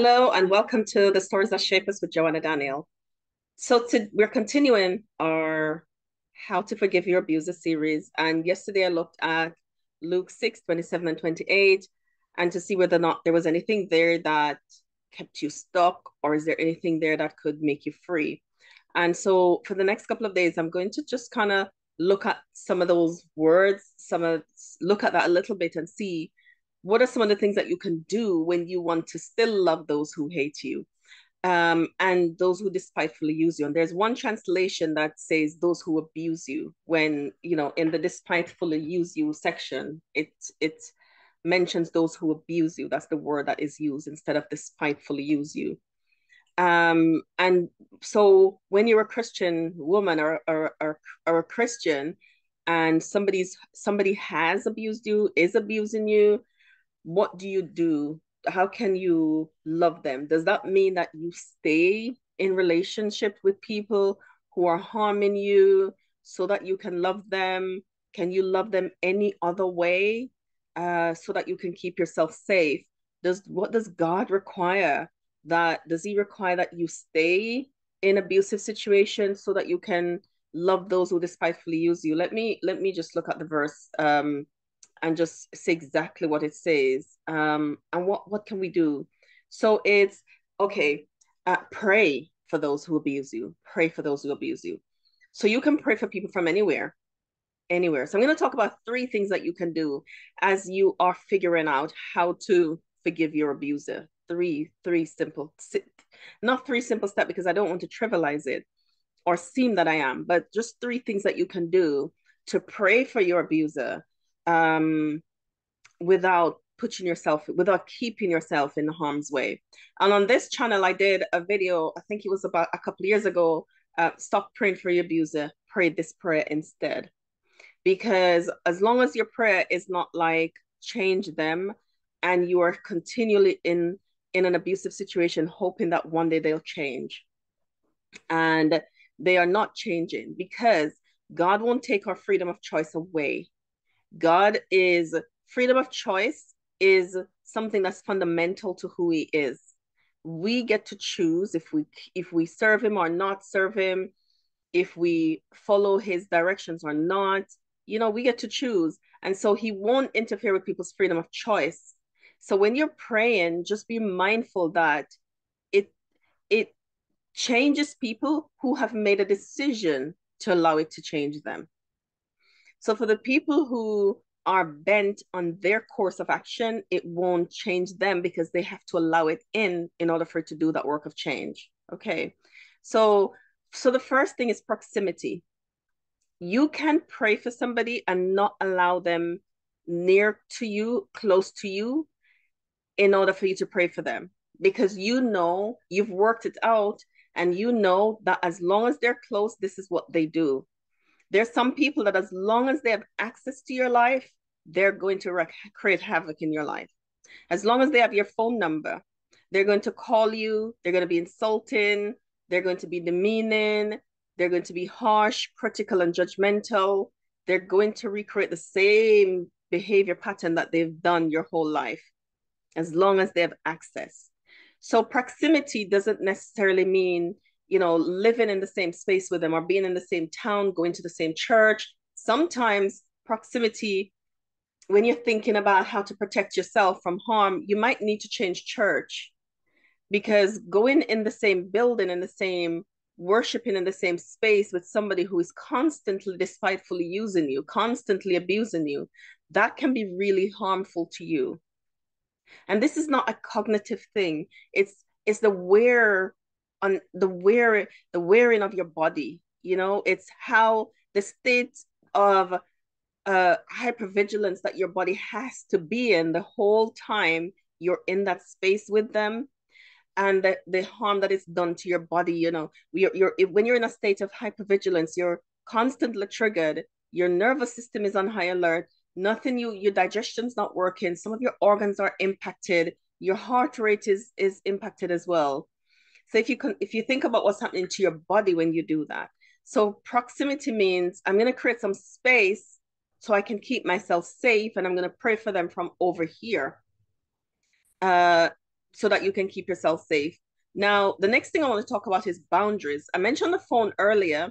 Hello and welcome to the Stories That Shape Us with Joanna Daniel. So we're continuing our How to Forgive Your Abuser series. And yesterday I looked at Luke 6, 27 and 28, and to see whether or not there was anything there that kept you stuck, or is there anything there that could make you free? And so for the next couple of days, I'm going to just kind of look at some of those words, look at that a little bit and see what are some of the things that you can do when you want to still love those who hate you and those who despitefully use you. And there's one translation that says those who abuse you. When, you know, in the despitefully use you section, it mentions those who abuse you. That's the word that is used instead of despitefully use you. And so when you're a Christian woman or a Christian and somebody has abused you, is abusing you, what do you do? How can you love them? Does that mean that you stay in relationship with people who are harming you so that you can love them? Can you love them any other way so that you can keep yourself safe? What does God require? Does he require that you stay in abusive situations so that you can love those who despitefully use you? Let me just look at the verse and just say exactly what it says and what can we do. So it's okay, pray for those who abuse you. Pray for those who abuse you. So you can pray for people from anywhere. So I'm going to talk about three things that you can do as you are figuring out how to forgive your abuser. Not three simple steps, because I don't want to trivialize it or seem that I am, but just three things that you can do to pray for your abuser without keeping yourself in harm's way. And on this channel, I did a video, I think it was about a couple of years ago, stop praying for your abuser, pray this prayer instead. Because as long as your prayer is not like change them, and you are continually in an abusive situation, hoping that one day they'll change, and they are not changing, because God won't take our freedom of choice away. Freedom of choice is something that's fundamental to who he is. We get to choose if we serve him or not serve him, if we follow his directions or not, we get to choose. And so he won't interfere with people's freedom of choice. So when you're praying, just be mindful that it changes people who have made a decision to allow it to change them. So for the people who are bent on their course of action, it won't change them, because they have to allow it in order for it to do that work of change. Okay. So the first thing is proximity. You can pray for somebody and not allow them near to you, close to you, in order for you to pray for them, because you've worked it out, and that as long as they're close, this is what they do. There's some people that as long as they have access to your life, they're going to create havoc in your life. As long as they have your phone number, they're going to call you, they're going to be insulting, they're going to be demeaning, they're going to be harsh, critical, and judgmental. They're going to recreate the same behavior pattern that they've done your whole life, as long as they have access. So proximity doesn't necessarily mean, living in the same space with them, or being in the same town, going to the same church. Sometimes proximity, when you're thinking about how to protect yourself from harm, you might need to change church, because going in the same building, worshiping in the same space with somebody who is constantly despitefully using you, constantly abusing you, that can be really harmful to you. And this is not a cognitive thing. It's the wearing of your body. It's how the state of hypervigilance that your body has to be in the whole time you're in that space with them, and the harm that is done to your body. When you're in a state of hypervigilance, you're constantly triggered. Your nervous system is on high alert. Your digestion's not working. Some of your organs are impacted. Your heart rate is impacted as well. So if you think about what's happening to your body when you do that. So proximity means I'm going to create some space so I can keep myself safe, and I'm going to pray for them from over here. so that you can keep yourself safe. Now, the next thing I want to talk about is boundaries. I mentioned the phone earlier.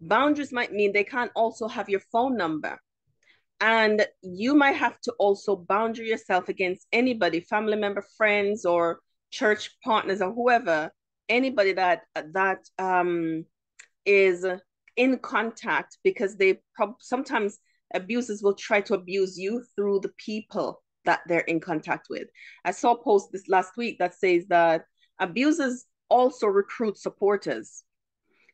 Boundaries might mean they can't also have your phone number. And you might have to also boundary yourself against anybody, family member, friends, or church partners, or whoever, anybody that is in contact, because they sometimes abusers will try to abuse you through the people that they're in contact with. I saw a post this last week that says that abusers also recruit supporters.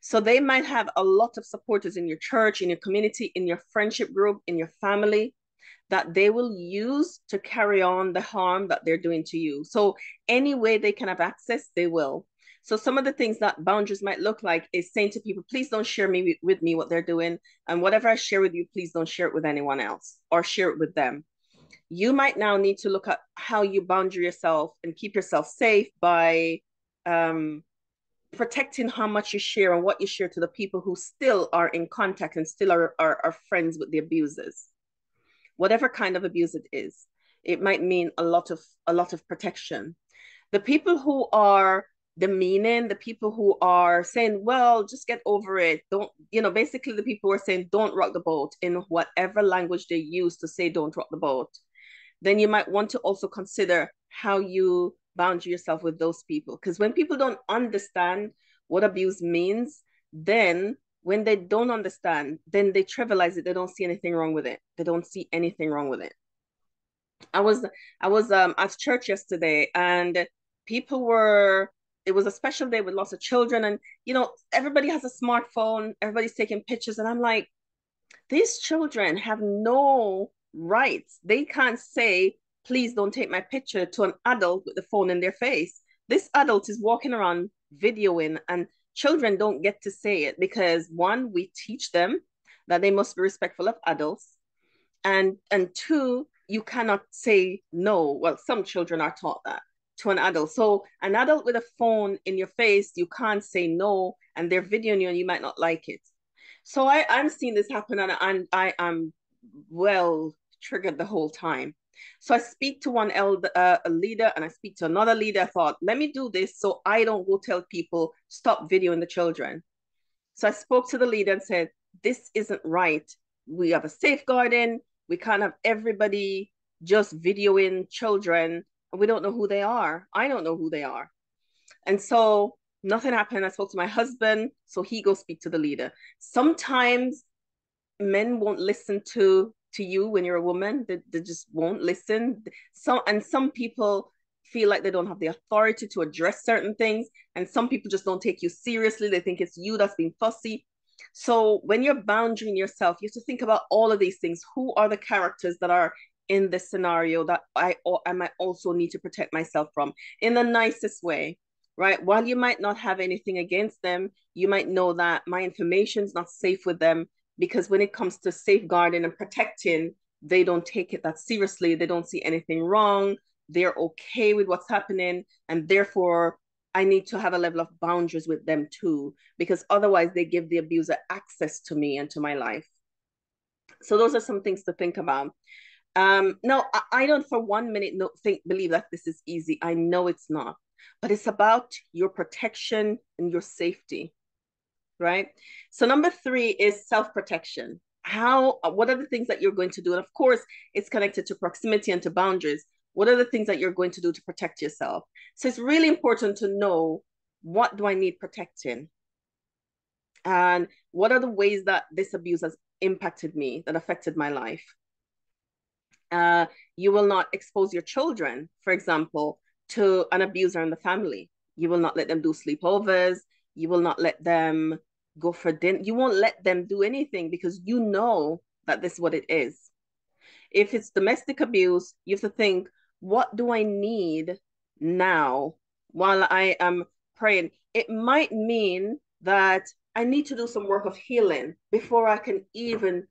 So they might have a lot of supporters in your church, in your community, in your friendship group, in your family, that they will use to carry on the harm that they're doing to you. So any way they can have access, they will. So some of the things that boundaries might look like is saying to people, please don't share with me what they're doing. And whatever I share with you, please don't share it with anyone else or share it with them. You might now need to look at how you boundary yourself and keep yourself safe by protecting how much you share and what you share to the people who still are in contact and still are friends with the abusers. Whatever kind of abuse it is, it might mean a lot of protection. The people who are demeaning, the people who are saying, well, just get over it. Don't, basically the people who are saying, don't rock the boat, in whatever language they use to say, don't rock the boat. Then you might want to also consider how you boundary yourself with those people. Because when people don't understand what abuse means, then they trivialize it. They don't see anything wrong with it. I was at church yesterday, and it was a special day with lots of children, and everybody has a smartphone, everybody's taking pictures, and I'm like, these children have no rights. They can't say, please don't take my picture, to an adult with the phone in their face. This adult is walking around videoing, and children don't get to say it because, one, we teach them that they must be respectful of adults. And two, you cannot say no. Well, some children are taught that, to an adult. So an adult with a phone in your face, you can't say no, and they're videoing you and you might not like it. So I'm seeing this happen, and I am well triggered the whole time. So I speak to one leader, and I speak to another leader. I thought, let me do this so I don't go tell people, stop videoing the children. So I spoke to the leader and said, this isn't right. We have a safeguarding. We can't have everybody just videoing children. We don't know who they are. I don't know who they are. And so nothing happened. I spoke to my husband, so he goes speak to the leader. Sometimes men won't listen to you when you're a woman. They just won't listen. Some people feel like they don't have the authority to address certain things, and some people just don't take you seriously. They think it's you that's being fussy. So when you're boundarying yourself, you have to think about all of these things. Who are the characters that are in this scenario that I might also need to protect myself from, in the nicest way, right? While you might not have anything against them, you might know that my information's not safe with them, because when it comes to safeguarding and protecting, they don't take it that seriously. They don't see anything wrong. They're okay with what's happening. And therefore, I need to have a level of boundaries with them too, because otherwise they give the abuser access to me and to my life. So those are some things to think about. I don't for 1 minute believe that this is easy. I know it's not, but it's about your protection and your safety. Right? So number three is self-protection. What are the things that you're going to do? And of course, it's connected to proximity and to boundaries. What are the things that you're going to do to protect yourself? So it's really important to know, what do I need protecting? And what are the ways that this abuse has impacted me, that affected my life? You will not expose your children, for example, to an abuser in the family. You will not let them do sleepovers. You will not let them go for dinner. You won't let them do anything, because you know that this is what it is. If it's domestic abuse, you have to think, what do I need now while I am praying? It might mean that I need to do some work of healing before I can even,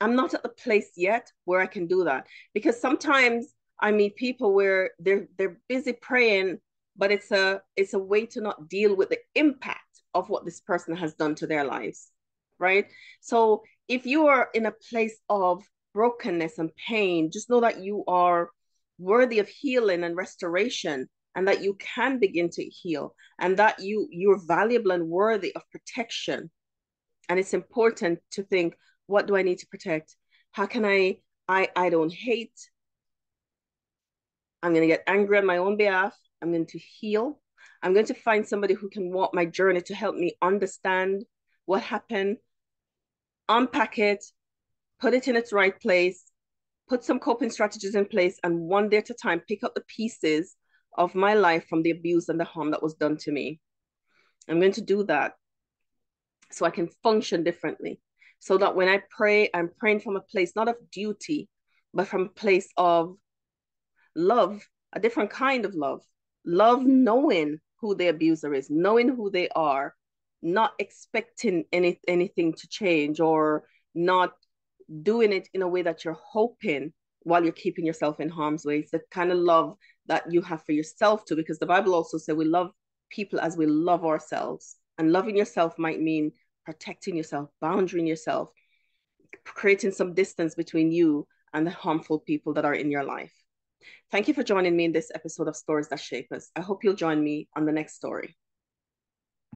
I'm not at the place yet where I can do that. Because sometimes I meet people where they're busy praying, but it's a way to not deal with the impact of what this person has done to their lives, right? So if you are in a place of brokenness and pain, just know that you are worthy of healing and restoration. and that you can begin to heal, and that you're valuable and worthy of protection. And it's important to think, what do I need to protect? How can I don't hate. I'm going to get angry on my own behalf. I'm going to heal. I'm going to find somebody who can walk my journey to help me understand what happened, unpack it, put it in its right place, put some coping strategies in place, and one day at a time, pick up the pieces of my life from the abuse and the harm that was done to me. I'm going to do that so I can function differently, so that when I pray, I'm praying from a place not of duty, but from a place of love, a different kind of love. Love knowing who the abuser is, knowing who they are, not expecting anything to change, or not doing it in a way that you're hoping while you're keeping yourself in harm's way. It's the kind of love that you have for yourself too, because the Bible also says we love people as we love ourselves. And loving yourself might mean protecting yourself, boundarying yourself, creating some distance between you and the harmful people that are in your life. Thank you for joining me in this episode of Stories That Shape Us. I hope you'll join me on the next story.